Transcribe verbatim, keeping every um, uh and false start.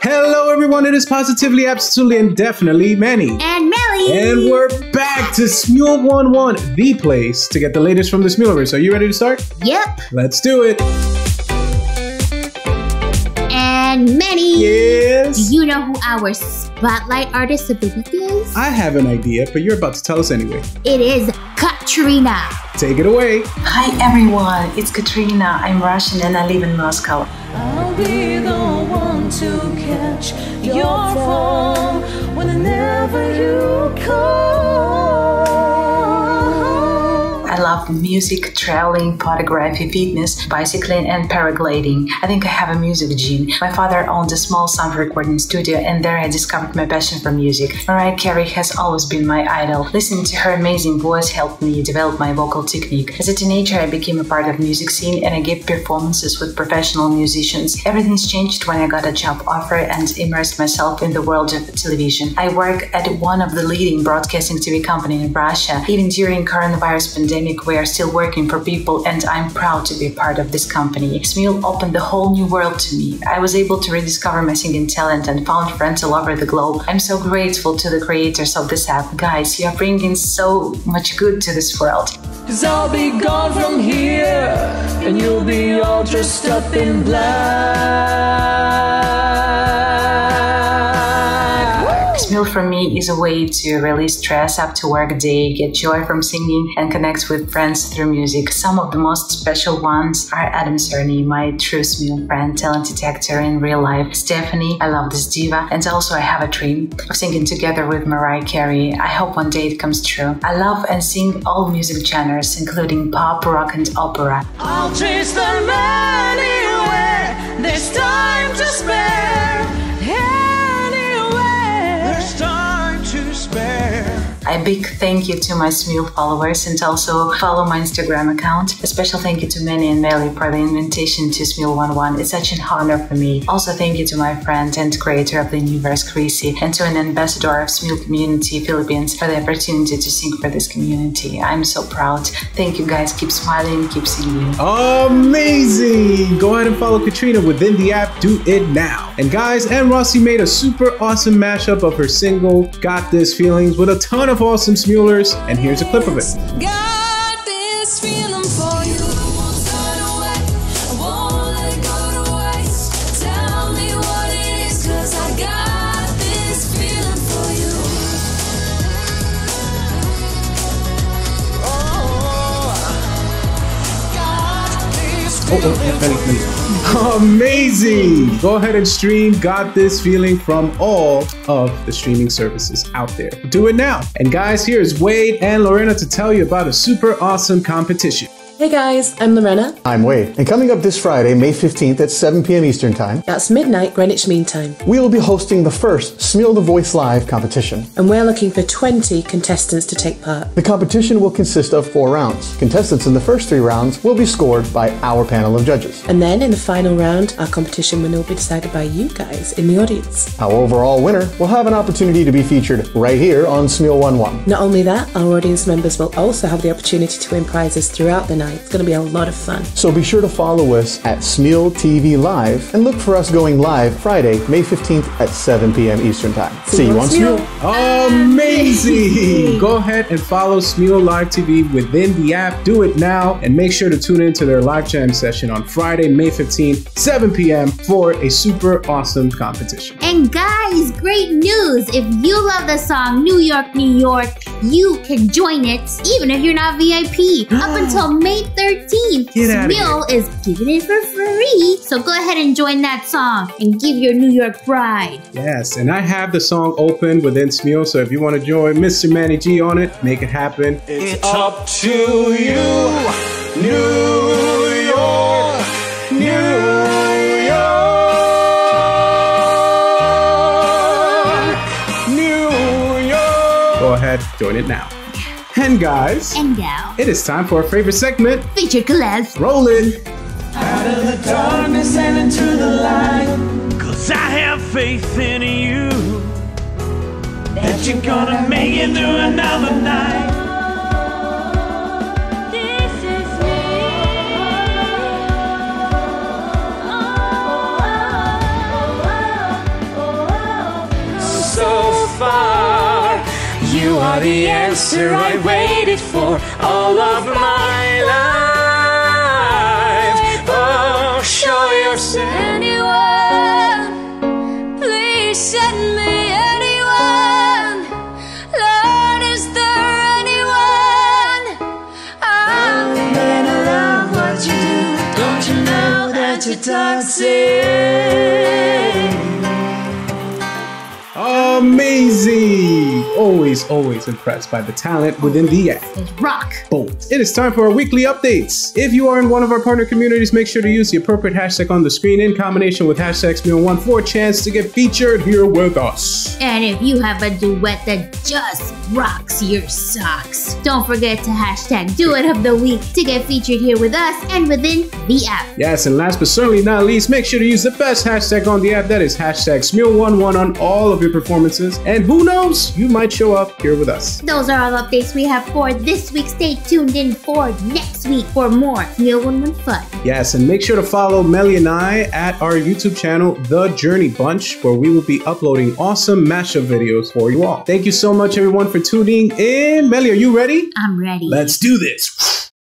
Hello everyone, it is Positively, Absolutely, and Definitely Manny. And Melly. And we're back to Smule one one, the place to get the latest from the SMULEverse. Are you ready to start? Yep. Let's do it. And Manny. Yes? Do you know who our spotlight artist of the week is? I have an idea, but you're about to tell us anyway. It is Katrina. Take it away. Hi everyone, it's Katrina. I'm Russian and I live in Moscow. I'll be the one to catch your phone whenever you call. I love music, traveling, photography, fitness, bicycling, and paragliding. I think I have a music gene. My father owned a small sound recording studio, and there I discovered my passion for music. Mariah Carey has always been my idol. Listening to her amazing voice helped me develop my vocal technique. As a teenager, I became a part of music scene, and I gave performances with professional musicians. Everything's changed when I got a job offer and immersed myself in the world of television. I work at one of the leading broadcasting T V companies in Russia. Even during coronavirus pandemic, we are still working for people, and I'm proud to be part of this company. Smule opened a whole new world to me. I was able to rediscover my singing talent and found friends all over the globe. I'm so grateful to the creators of this app. Guys, you are bringing so much good to this world. 'Cause I'll be gone from here, and you'll be all dressed up in black. Smule for me is a way to release stress after work day, get joy from singing, and connect with friends through music. Some of the most special ones are Adam Cerny, my true Smule friend, talented actor in real life, Stephanie, I love this diva, and also I have a dream of singing together with Mariah Carey. I hope one day it comes true. I love and sing all music genres, including pop, rock, and opera. I'll chase them anywhere, there's time to spare. A big thank you to my Smule followers, and also follow my Instagram account. A special thank you to Manny and Melly for the invitation to Smule one one. It's such an honor for me. Also thank you to my friend and creator of the universe, Chrissy, and to an ambassador of Smule community Philippines for the opportunity to sing for this community. I'm so proud. Thank you guys. Keep smiling, keep singing. Amazing! Go ahead and follow Katrina within the app. Do it now. And guys, Em Rossi made a super awesome mashup of her single Got This Feeling with a ton of awesome Smulers, and here's a clip of it. Got this feeling for you. Oh, oh, amazing! Go ahead and stream Got This Feeling from all of the streaming services out there. Do it now! And guys, here's Wade and Lorena to tell you about a super awesome competition. Hey guys, I'm Lorena. I'm Wade. And coming up this Friday, May fifteenth at seven p m Eastern Time. That's midnight Greenwich Mean Time. We will be hosting the first Smule The Voice Live competition. And we're looking for twenty contestants to take part. The competition will consist of four rounds. Contestants in the first three rounds will be scored by our panel of judges. And then in the final round, our competition winner will be decided by you guys in the audience. Our overall winner will have an opportunity to be featured right here on Smule one one. Not only that, our audience members will also have the opportunity to win prizes throughout the night. It's going to be a lot of fun. So be sure to follow us at Smule T V Live and look for us going live Friday, May fifteenth at seven p m Eastern Time. See, See you on Smule. Smule. Amazing! Go ahead and follow Smule Live T V within the app. Do it now and make sure to tune in to their live jam session on Friday, May fifteenth, seven p m for a super awesome competition. And guys, great news! If you love the song New York, New York, you can join it even if you're not V I P. Up until May May thirteenth, Smule is giving it for free, so go ahead and join that song and give your New York pride. Yes, and I have the song open within Smule, so if you want to join Mister Manny G on it, make it happen. It's up to you, New York, New York. Go ahead, join it now. And guys, and now, it is time for our favorite segment, Feature Collabs. Rolling. Out of the darkness and into the light. 'Cause I have faith in you. That you're gonna make it through another night. This is me. Oh, oh, oh, far. You are the answer I waited for all of my life. Oh, show yourself anywhere. Please send me. Amazing! Always, always impressed by the talent within the act. Rock! Bolt! It is time for our weekly updates! If you are in one of our partner communities, make sure to use the appropriate hashtag on the screen in combination with hashtag S M U L one for a chance to get featured here with us. And if you have a duet that just rocks your socks, don't forget to hashtag Duet of the Week to get featured here with us and within the app. Yes, and last but certainly not least, make sure to use the best hashtag on the app, that is hashtag S M U L one one on all of your performances, and who knows, you might show up here with us. Those are all updates we have for this week. Stay tuned in for next week for more S M U L one one fun. Yes, and make sure to follow Melly and I at our YouTube channel, The Journey Bunch, where we will be uploading awesome mashup videos for you all. Thank you so much, everyone, for tuning in. Melly, are you ready? I'm ready. Let's do this.